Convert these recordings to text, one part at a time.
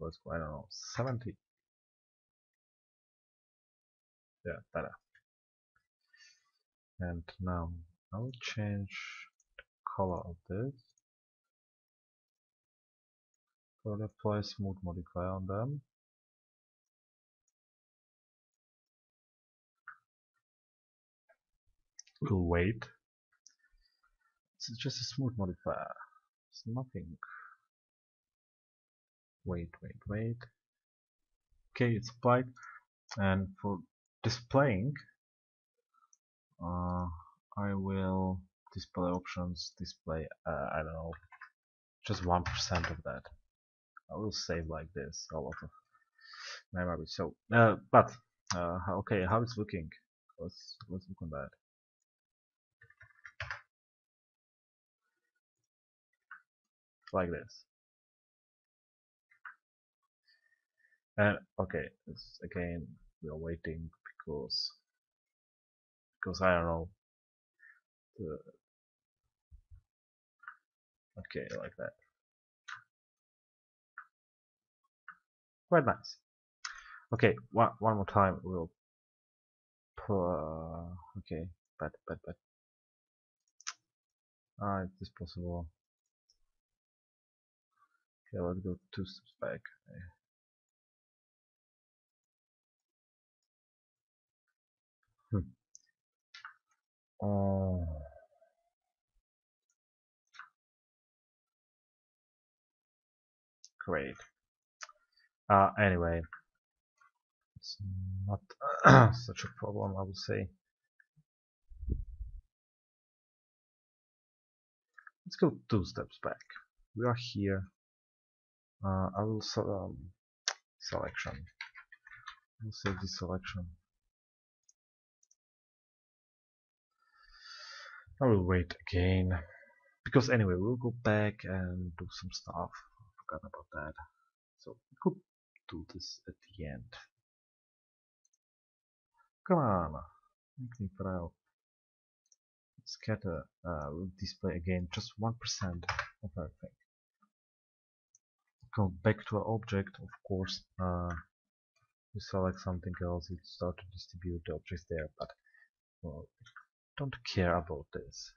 Let's go, I don't know, 70. Yeah, better. And now I'll change the color of this. So I'll apply smooth modifier on them. We'll wait. It's just a smooth modifier. It's nothing. Wait. Okay, it's applied. And for displaying, I will display options, display, I don't know, just 1% of that. I will save like this a lot of memory. So, okay, how it's looking? Let's look on that. Like this. And okay, it's, again we are waiting because I don't know. Okay, like that. Quite nice. Okay, one more time we'll. Okay, but. Is this possible? Okay, let's go 2 steps back. Okay. Great. Anyway, it's not such a problem, I would say. Let's go 2 steps back. We are here. I will selection. I'll save this selection. I will wait again, because anyway we'll go back and do some stuff. Forgot about that. So we could do this at the end. Come on, make me proud. Let's get a we'll display again just 1% of everything. Go back to our object, of course. We select something else, it starts to distribute the objects there, but well, don't care about this.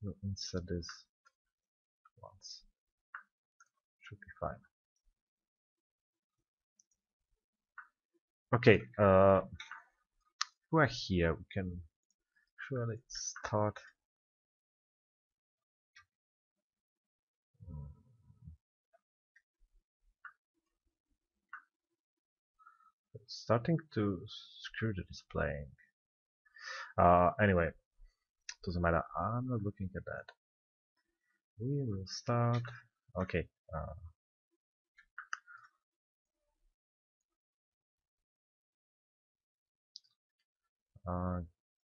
We'll insert this once. Should be fine. Okay, we're here. We can surely start. It's starting to screw the displaying. Anyway, doesn't matter, I'm not looking at that. We will start. Okay,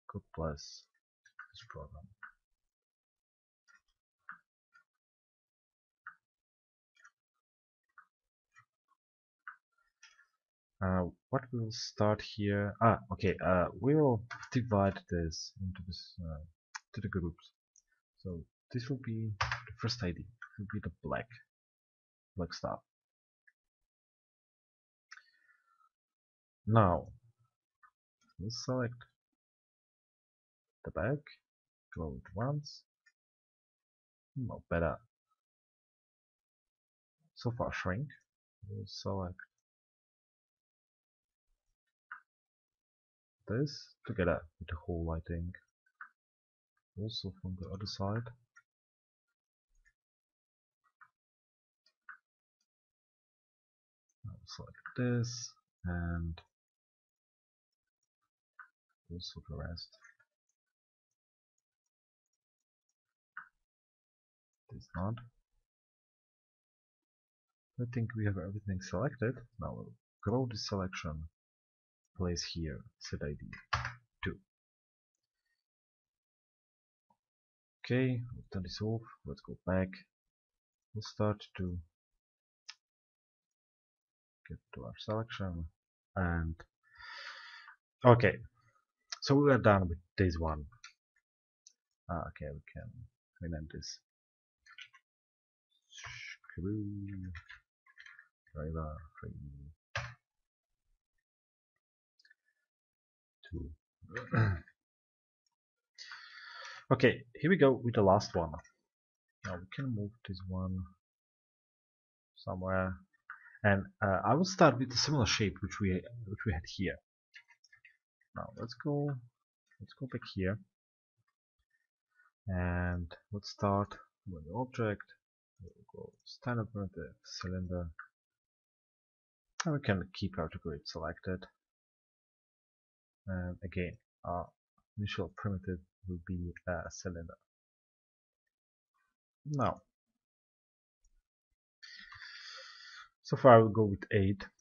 good plus this program. What we will start here, okay, we will divide this into this, to the groups. So this will be the first ID, it will be the black stuff. Now we'll select the back, go with once, no better, so far shrink, we'll select this together with the whole, I think. Also from the other side. Select this and also the rest. This not. I think we have everything selected. Now we'll grow the selection. Place here set ID 2. Okay, we'll turn this off. Let's go back. We'll start to get to our selection and okay. So we are done with this one. Okay, we can rename this. Screw driver frame 2. Okay, here we go with the last one. Now we can move this one somewhere, and I will start with a similar shape which we had here. Now let's go back here, and let's start with the object. We'll go standard parameter, cylinder, and we can keep outer grid selected. And again, our initial primitive will be a cylinder. Now, so far I will go with 8.